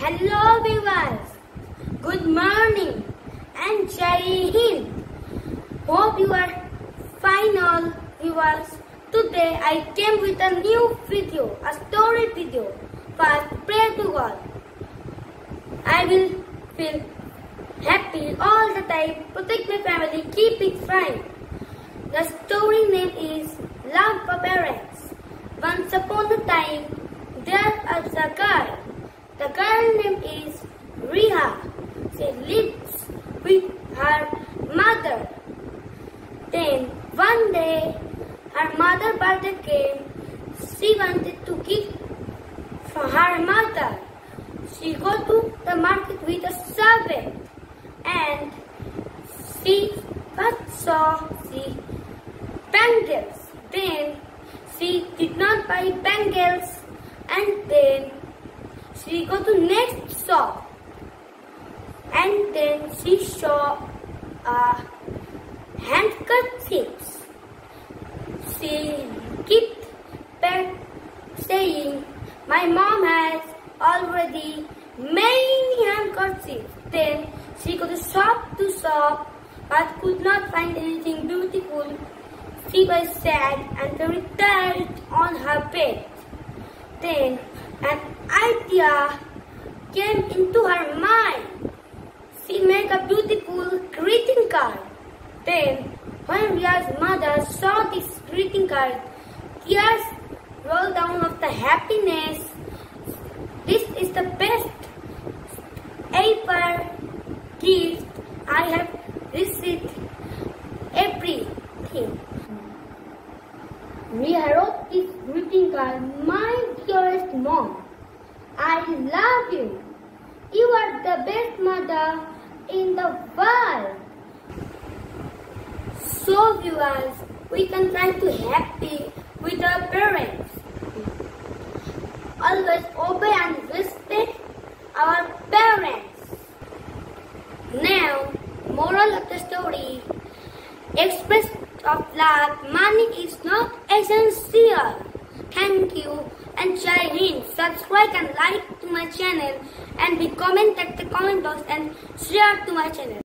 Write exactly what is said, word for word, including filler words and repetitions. Hello viewers, good morning and Jai Hind. Hope you are fine all viewers. Today I came with a new video, a story video. First, pray to God. I will feel happy all the time. Protect my family, keep it fine. The story name is Love for Parents. Once upon a time, there was a girl. The girl name is Riha. She lives with her mother. Then one day, her mother's birthday came. She wanted to give for her mother. She go to the market with a servant, and she first saw the bangles. Then she did not buy bangles, and then she go to next shop, and then she saw a handkerchief. She kept saying, "My mom has already many handkerchiefs." Then she goes shop to shop, but could not find anything beautiful. She was sad and very tired on her bed. Then an idea came into her mind. She made a beautiful greeting card. Then, when Ria's mother saw this greeting card, tears rolled down of the happiness. This is the best ever gift I have received. Everything. Riha wrote this greeting card. My dearest mom, I love you. You are the best mother in the world. So viewers, we can try to be happy with our parents. Always obey and respect our parents. Now, moral of the story, express of love, money is not essential. Thank you and Jai Hind. Subscribe and like to my channel and be comment at the comment box and share to my channel.